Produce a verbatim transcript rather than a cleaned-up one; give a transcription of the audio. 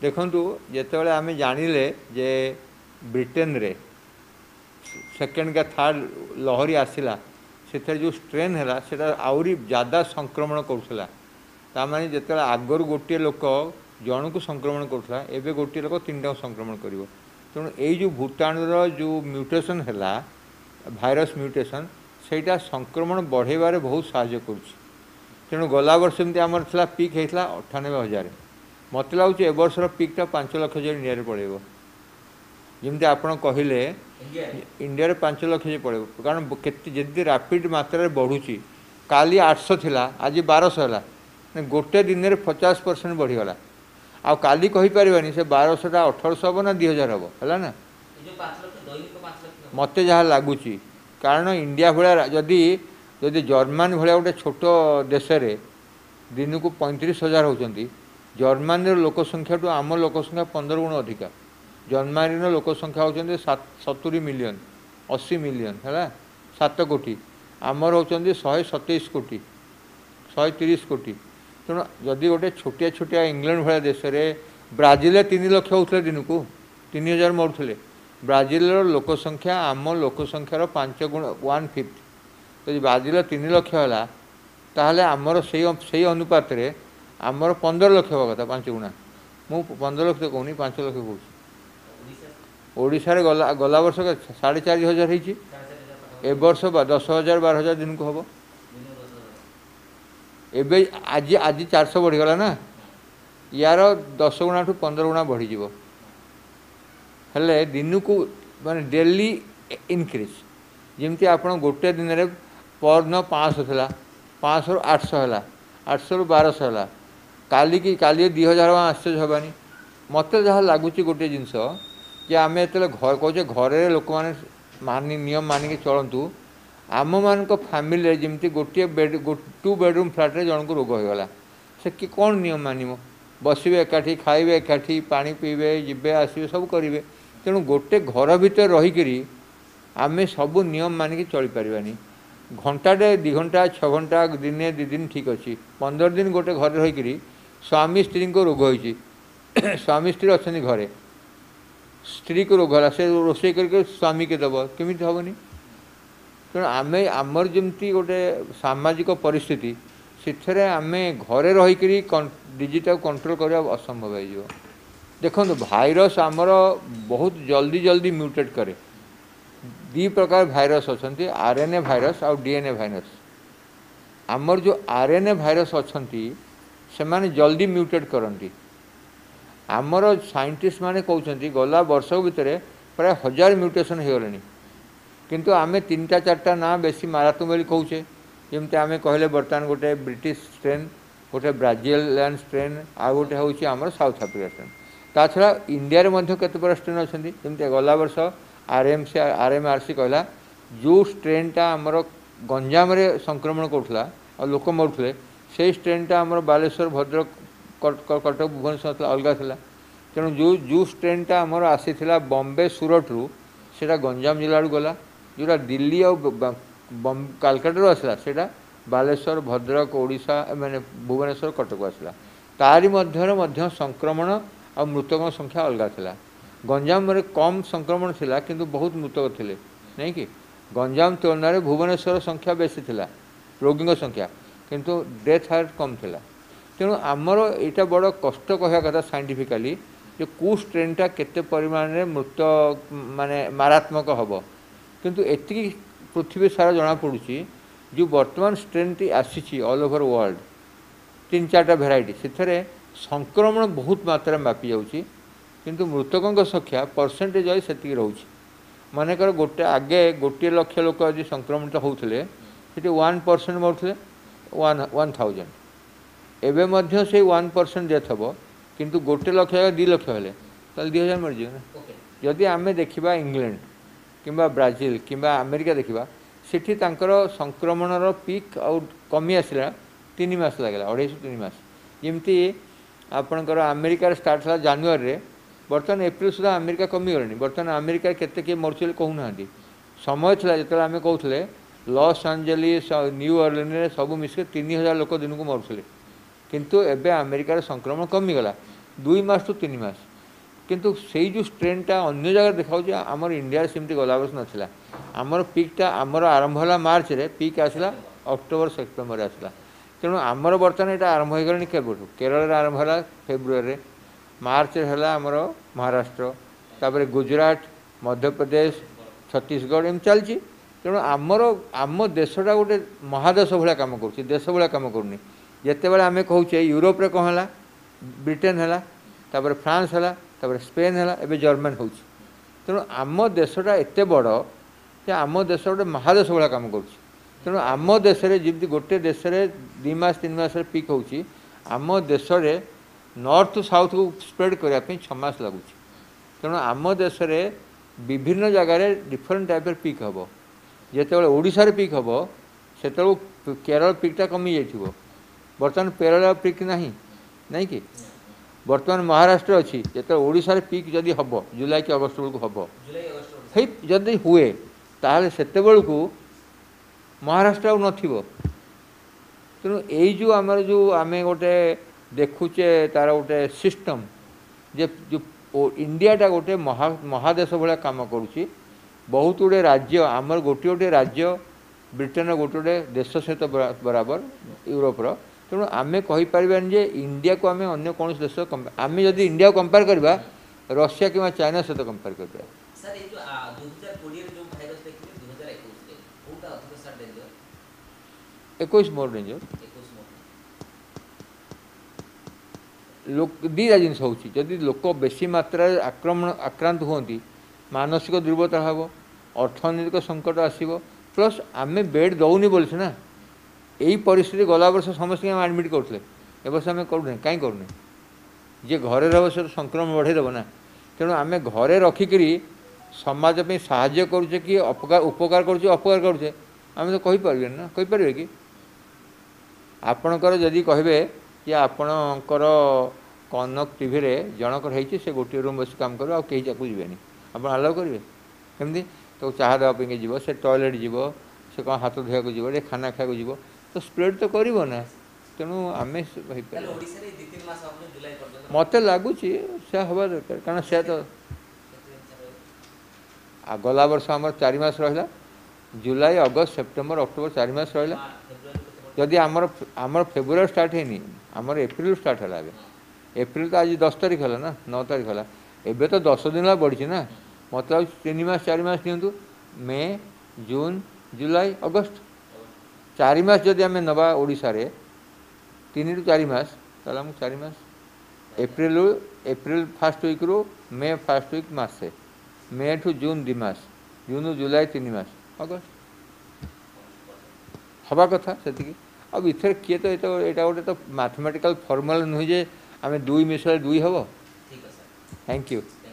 देखु जिते आम जानिले जे ब्रिटेन रे सेकेंड का थर्ड लहरी आसला से जो स्ट्रेन है आहरी ज्यादा संक्रमण करूला ताने जो आगर गोटे लोक जन को संक्रमण करूला एवं गोटे लोक तीन टाइम संक्रमण कर तेणु तो यो भूताणुर जो म्यूटेसन है भाइरस म्यूटेसन सेटा संक्रमण बढ़ेबार बहुत साहय कर तेणु गला वर्ष एमती आमर था पिक् होता अठानबे हजार मत लगुच ए बर्षर पिक्टा पांच लक्ष नियर पड़ेगा जमी आप कहले इंडिया पांच लक्ष पड़े कारण जब रैपिड मात्रा बढ़ुची काली आठश था आज बारश है गोटे दिन में पचास परसेंट बढ़ीगला आउ काली कहीपर से बारशटा अठरश हम ना दुई हजार हम है मत जहाँ लगुच कारण इंडिया भाया जदि जदि जर्मान भाया गोटे छोट देश दिन को पैंतीस हजार होती जर्मानी लोक संख्या ठूँ आम लोक संख्या पंद्रह गुण अधिका जर्मानी लोक संख्या होती सत्तरी मिलियन अशी मिलियन है सात कोटी आमर होती शहे सतैश कोटी शहे तीस कोटी तेणु जदि गोटे छोटिया छोटिया इंग्लैंड भाया देश ब्राजिल तीन लक्ष होते दिन को तीन हजार मरुले ब्राजिल लोक संख्या आम लोक संख्यार पांच गुण वन फिफ्थ जब ब्राजिल तीन लक्ष है ताहले आमर से अनुपात आमर पंदर लक्ष हवा कथा पांच गुणा मु पंदर लक्ष कहूनी पांच लक्ष कहूँ ओडिशार गला गला वर्ष साढ़े चार हजार हो बर्ष दस हजार बार हजार दिन को हम एबे आज आज चार सौ बढ़ीगला ना यार दस गुणा ठूँ पंद्रह गुणा बढ़ीज हेले दिन को मान डेली इनक्रीज जमी आप गोटे दिन में परदिन पाँच था पाँच रु आठश है आठश रु बारश है काली की काली दुई हजार आश्चर्य हवानी मत जहाँ लगुच गोटे जिनस कि आम जो घर कहे घर लोक मैंने नियम मानिक चलतु आम मान फैमिली जमी गोटे बेड टू बेडरूम फ्लाट्रे जन को रोग होगा से कि कौन नियम मानव बसवे एकाठी खाइबे एकाठी पानी पीबे जीवे आसबे सब करेंगे तेणु गोटे घर भितर रहीकि आम सब नियम मानिक चली पारानी घंटाटे दि घंटा छः घंटा दिने दी दिन ठीक अच्छी पंद्रह दिन गोटे घर रहीकि स्वामी स्त्री को रोग होती स्वामी स्त्री अच्छा घरे स्त्री को रोग है से रोसई करके स्वामी के दब केमी हेनी तेणु आम आमर जमी गोटे सामाजिक परिस्थिति से आम घरे रहीकि डिजिटा कंट्रोल करवा असंभव हो देखो भाइरस आमर बहुत जल्दी जल्दी म्यूटेट करे दी प्रकार भाइरस अच्छा आरएनए भाइरस आउ डीएनए भाइरस आमर जो आरएनए भाइरस अच्छा से माने जल्दी म्यूटेट करती आमर साइंटिस्ट माने कहते गला वर्ष भितर प्राय हजार म्यूटेसन होगले किंतु आम तीन टा चार्टा ना बेसी मारात्मक बोली कहे जमी आम कहले बर्तमान गोटे ब्रिटिश स्ट्रेन गोटे ब्राजिलियन स्ट्रेन आ गोटे हूँ आम साउथ आफ्रिका स्ट्रेन ता छड़ा इंडिया केते पर स्ट्रेन अच्छा जमी गला वर्ष R M C R M R C कहला जो स्ट्रेनटा आमर गंजाम संक्रमण करूला और लोक मरुले से स्ट्रेनटा आम बालेश्वर भद्रक कटक भुवनेश्वर अलग था तेणु जो जो ट्रेनटा आमर आसी बम्बे सूरत रू से गंजाम जिला गला जोटा दिल्ली कलकत्ता आसला से बालेश्वर भद्रक ओडिशा मैंने भुवनेश्वर कटक आसला तारी मध्य मध्य संक्रमण आ मृतक संख्या अलग था गंजाम कम संक्रमण थिला किंतु बहुत मृतक थिले नहीं कि गंजाम तुलन में भुवनेश्वर संख्या बेसी थिला रोगी संख्या किंतु डेथ रेट कम थिला तेणु आमर यहाँ बड़ कष्ट कहवा कथा सैंटिफिकाली जो कौ स्ट्रेनटा केते परिमाण रे मृत माने मारात्मक हम किंतु एति पृथ्वी सारा जना पड़ुची जो वर्तमान स्ट्रेन टी आसी ऑल ओवर वर्ल्ड तीन चार्टा भेराइट से संक्रमण बहुत मात्रा व्यापी जाऊँगी किंतु मृतकों संख्या परसेंटेज वाइज से रोच मनकर गोटे आगे गोटे लक्ष लोक आज संक्रमित होते वन परसेंट मरुले वन वन थाउजेंड एवं मध्य से वन परसेंट डेथ हम किंतु गोटे लक्ष जगह दुई लक्ष हेले तो दुई हजार मरीज ना जदि आम देखा इंग्लैंड किंबा ब्राजिल किंबा अमेरिका देखा सेठी तांकर संक्रमण रो पीक आउट कमी आसला तीन मास लगला अढ़ाई तीन मास जमी आपणकर अमेरिकार स्टार्ट है जनवरी बर्तमान एप्रिल सुधा अमेरिका कमीगले बर्तमान अमेरिका केते किए मरुले कहूना समय था जो आम कहते लॉस एंजेलिस न्यू ऑर्लिन्स सब मिसके तीन हजार लोक दिन को मरुले किंतु एबे अमेरिकार संक्रमण कमीगला दुई मास टू तीन मास किंतु सेई जो ट्रेंडटा अन्य जगह देखाऊ जे आमर इंडिया सेमती गला वर्ष नथिला आमर पीकटा आमर आरंभ होला मार्च रे पीक आसला अक्टोबर सेप्टेम्बर आसला तेणु आमर बर्तमान एटा आरंभ होई गलनी केबोटू केरल रे आरंभ होला फेब्रुअरी रे मार्च रे होला आमर महाराष्ट्र तापरे गुजरात मध्यप्रदेश छत्तीसगढ़ एम चलची तेणु आमर आम देशटा गोटे महादेश भाया कम कर देश भाया कम करूनी जितेबाला आम कहे यूरोप रे कौन है ब्रिटेन है तापर फ्रांस है तापर स्पेन है एवं जर्मन हो तेणु आम देशटा एत बड़ कि आम देश गोटे महादेश भाया कम कर तेणु आम देश गोटे देश दुमास तीन मस पिक होम देश नॉर्थ टू साउथ को स्प्रेड करने छमास लगुच तेणु आम देश विभिन्न जगार डिफरेन्ट टाइप पिक हम जितेबाला ओडिशार पिक हम से केरल पिकटा कमी जाइए बर्तमान केरल पिक ना नहीं कि बर्तमान महाराष्ट्र अच्छी जो ओडिशार पिक जदि हम जुलाई कि अगस्ट बेलू हम जदि हुए ताल से महाराष्ट्र आउ न तेणु यही जो आमर जो आम गोटे देखुचे तार गोटे सिस्टम जे जो इंडियाटा गोटे महा महादेश भाया कम करुच्ची बहुत गुड़े राज्य आमर गोटे गोटे राज्य ब्रिटेन गोटे गोटे देश सहित बराबर यूरोपर तेणु आम कहीपरानी जे इंडिया को आम अगर कौन देश आम जब इंडिया को कंपेयर करवा रशिया कि चाइना सहित कंपेयर करवा एक मोर डेंजर दीटा जिन होती लोक बेसी मात्रा आक्रमण आक्रांत हमें मानसिक दुर्बलता हम अर्थनैतिक संकट आसो प्लस आम बेड दौनी बोल सीना यही परिस्थिति गला वर्ष समस्त आडमिट करते ए बस आम करूँ कहीं करूँ जी घरे रहा सर संक्रमण बढ़ेदेव ना तेणु आम घरे रखिक समाजपी साज्य करुचे कि उपकार करुचे अपकार करुचे आम तो कहीपर ना कहीपर कि आपणकर जदि कहे कि आपणकर कनक टीवी जनकर होती से गोटे रूम बस काम कर आई जानी आप आलाउ करेंगे कमी तो चाह देवाई जीव से टॉयलेट जीव से कौन हाथ धोवाक जीव खाना खाक जीव तो स्प्रेड तो करना तेणु आम मत लगुच से हवा दरकार कारण से तो गला वर्ष आम चार मास रहा जुलाई अगस्त सेप्टेम्बर अक्टोबर चार मास रहा जदि आमर आमर फेब्रुआरी स्टार्ट होनी आमर एप्रिल स्टार्ट है एप्रिल तो आज दस तारीख है ना नौ तारीख है एबे तो दस दिन बढ़ी ना मतलब तीन मास चार मास नियंतु मे जून जुलाई अगस्त चार मास जदि आम नवा ओडिशा रे तीन रु चार मास ताला हम चार मास एप्रिल एप्रिल फर्स्ट वीक रु मे फर्स्ट वीक मास से मे टू जून दो मास जून जुलाई तीन मास अगस्त हवा कथा सेतिक अब इथर किए तो एटा गोटे तो मैथमेटिकल फॉर्मूला नुहे जे आम दुई मिसल दुई हम। Thank you.